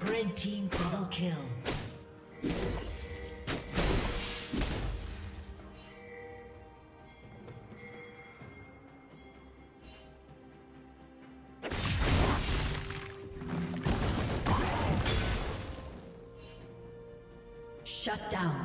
Red team double kill. Shut down.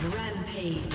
Rampage.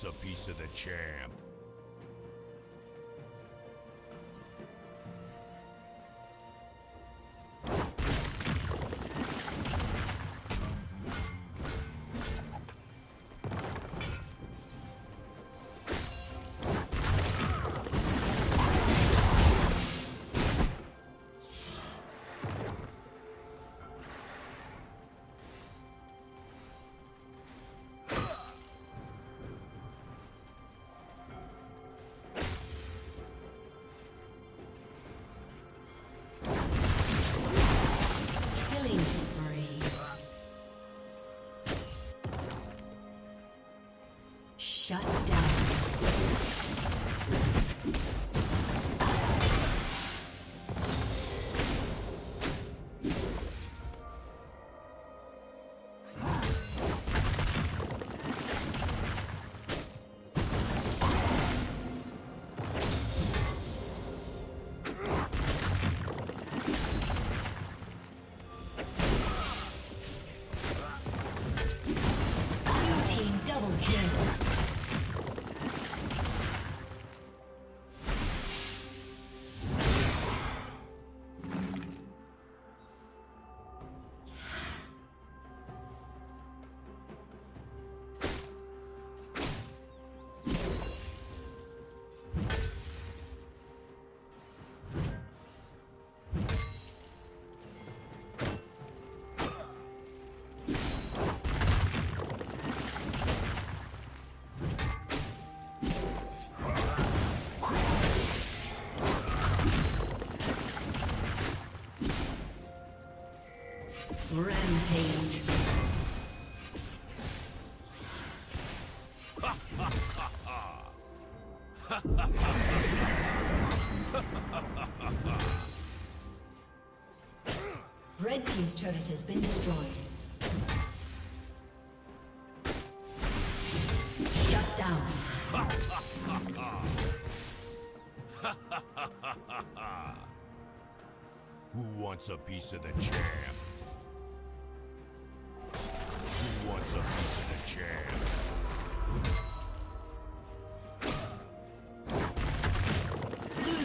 gets a piece of the champ. Shut down. Rampage. Ha ha ha ha. Ha ha ha. Red team's turret has been destroyed. Shut down. Ha ha ha ha. Ha ha ha ha ha. Who wants a piece of the champ? What's a piece of the jam? Blue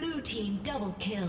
Blue team double kill.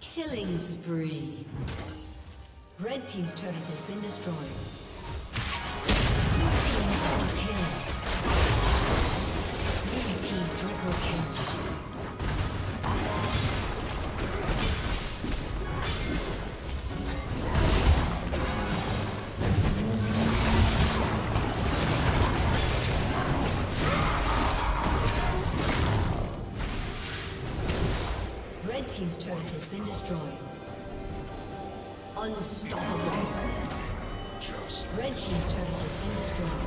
Killing spree. Red team's turret has been destroyed. Blue team's double kill. Blue team triple kill. Red team's turret has been destroyed. Unstoppable. Red team's turret has been destroyed.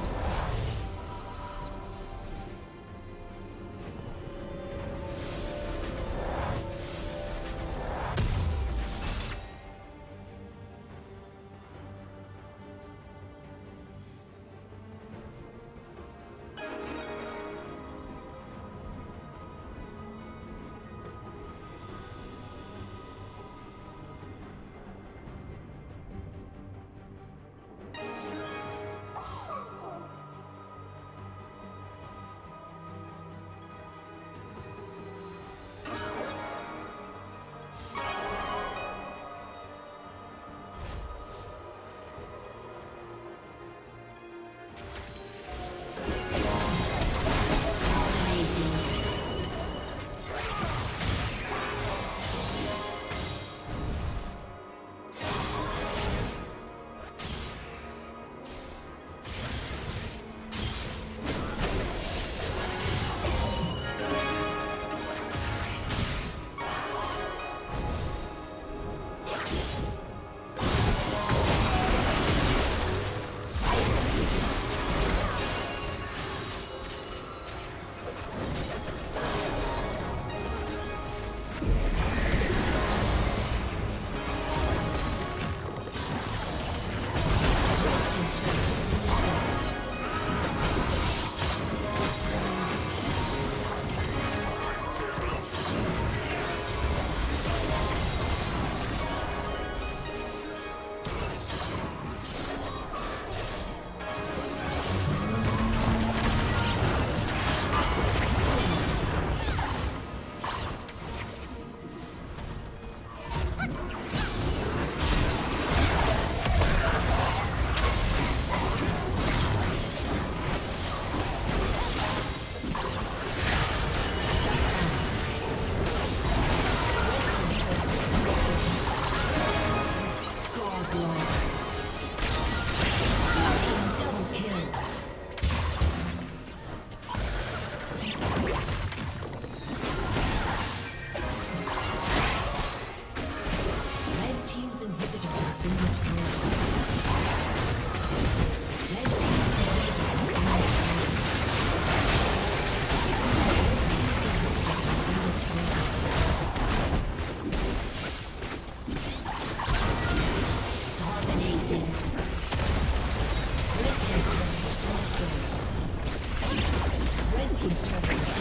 Red team's turret.